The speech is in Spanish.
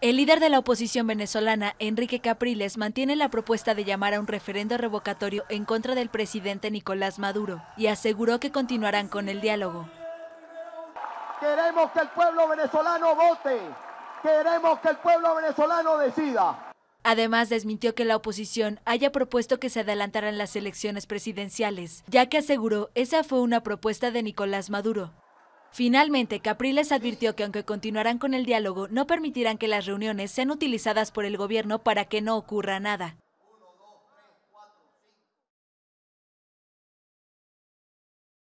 El líder de la oposición venezolana, Enrique Capriles, mantiene la propuesta de llamar a un referendo revocatorio en contra del presidente Nicolás Maduro y aseguró que continuarán con el diálogo. Queremos que el pueblo venezolano vote, queremos que el pueblo venezolano decida. Además, desmintió que la oposición haya propuesto que se adelantaran las elecciones presidenciales, ya que aseguró esa fue una propuesta de Nicolás Maduro. Finalmente, Capriles advirtió que aunque continuarán con el diálogo, no permitirán que las reuniones sean utilizadas por el gobierno para que no ocurra nada.